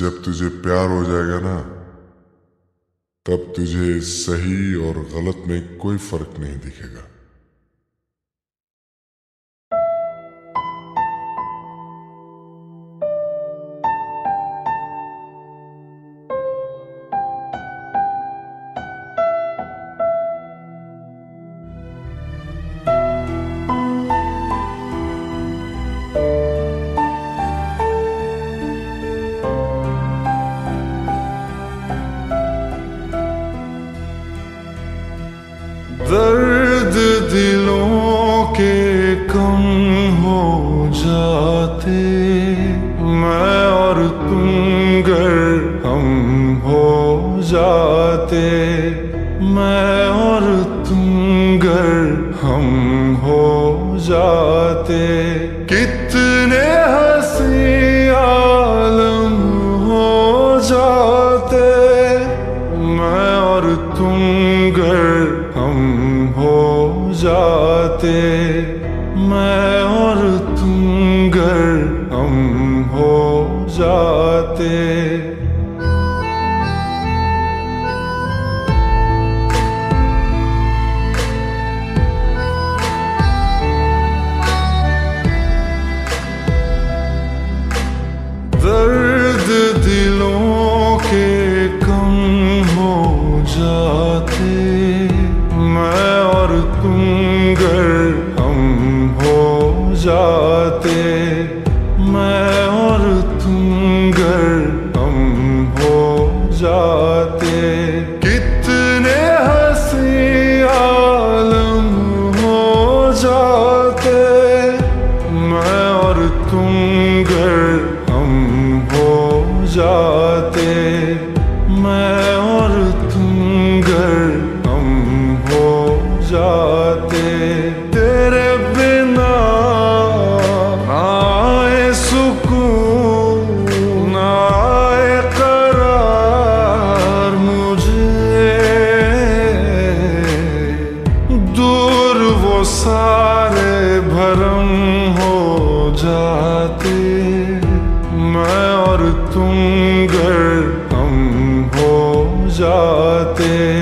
जब तुझे प्यार हो जाएगा ना, तब तुझे सही और गलत में कोई फर्क नहीं दिखेगा। दर्द दिलों के कम हो जाते, मैं और तुम गर हम हो जाते, मैं और तुम गर हम हो जाते। कितने हंसी आलम हो जाते, मैं और तुम गर हम हो जाते, मैं और तुम गर हम हो जाते। दर्द दिलों के कम हो जाते, जाते मैं और तुम गर हम हो जाते। कितने हंसी आलम हो जाते, मैं और तुम गर हम हो जाते, मैं और तुम गर हम हो जाते। तेरे बिना सारे भरम हो जाते, मैं और तुम गर हम हो जाते।